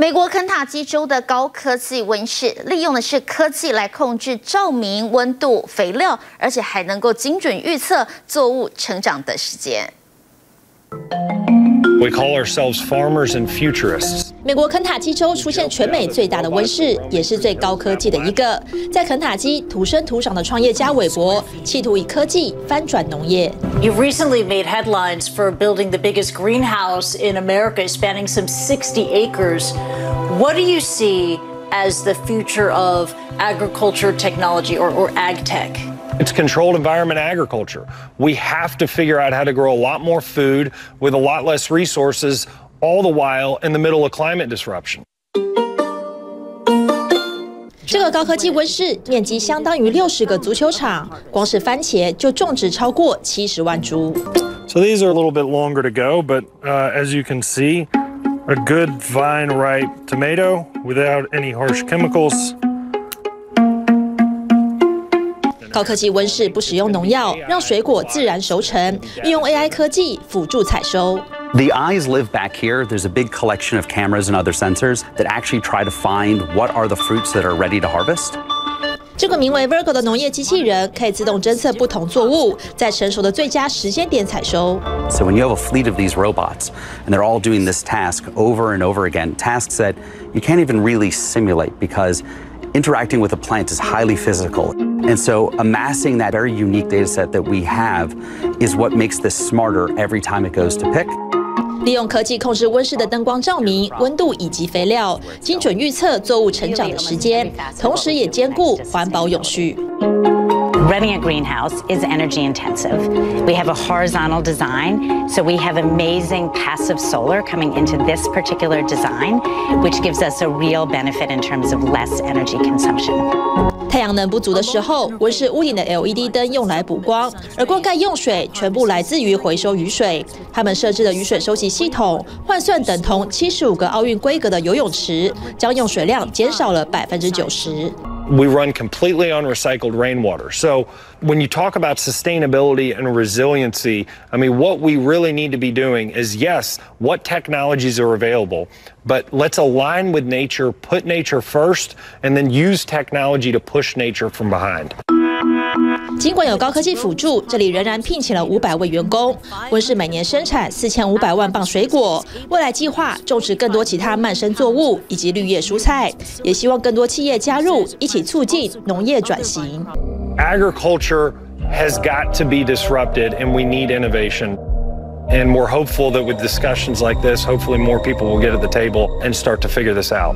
美国肯塔基州的高科技温室利用的是科技来控制照明、温度、肥料，而且还能够精准预测作物成长的时间。 We call ourselves farmers and futurists. 美国肯塔基州出现全美最大的温室，也是最高科技的一个。在肯塔基土生土长的创业家韦伯，企图以科技翻转农业。You recently made headlines for building the biggest greenhouse in America, spanning some 60 acres. What do you see as the future of agriculture technology or ag tech? It's controlled environment agriculture. We have to figure out how to grow a lot more food with a lot less resources, all the while in the middle of climate disruption. 这个高科技温室面积相当于60个足球场，光是番茄就种植超过70万株。So these are a little bit longer to go, but as you can see, a good vine-ripe tomato without any harsh chemicals. 高科技温室不使用农药，让水果自然熟成，运用 AI 科技辅助采收。 The eyes live back here. There's a big collection of cameras and other sensors that actually try to find what are the fruits that are ready to harvest. 这个名为 Virgo 的农业机器人可以自动侦测不同作物在成熟的最佳时间点采收。So when you have a fleet of these robots and they're all doing this task over and over again, tasks that you can't even really simulate because interacting with a plant is highly physical. And so amassing that very unique data set that we have is what makes this smarter every time it goes to pick. 利用科技控制温室的灯光照明、温度以及肥料，精准预测作物成长的时间，同时也兼顾环保永续。 Running a greenhouse is energy intensive. We have a horizontal design, so we have amazing passive solar coming into this particular design, which gives us a real benefit in terms of less energy consumption. 太阳能不足的时候，温室屋顶的 LED 灯用来补光，而灌溉用水全部来自于回收雨水。他们设置的雨水收集系统，换算等同75个奥运规格的游泳池，将用水量减少了90%。 We run completely on recycled rainwater. So when you talk about sustainability and resiliency, I mean, what we really need to be doing is, yes, what technologies are available, but let's align with nature, put nature first, and then use technology to push nature from behind. 尽管有高科技辅助，这里仍然聘请了500位员工。温室每年生产4500万磅水果，未来计划种植更多其他蔓生作物以及绿叶蔬菜，也希望更多企业加入，一起促进农业转型。Agriculture has got to be disrupted, and we need innovation. And we're hopeful that with discussions like this, hopefully more people will get at the table and start to figure this out.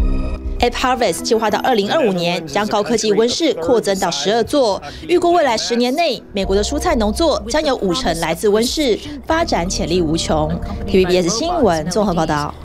App Harvest 计划到2025年将高科技温室扩增到12座，预估未来10年内，美国的蔬菜农作将有50%来自温室，发展潜力无穷。TVBS 新闻综合报道。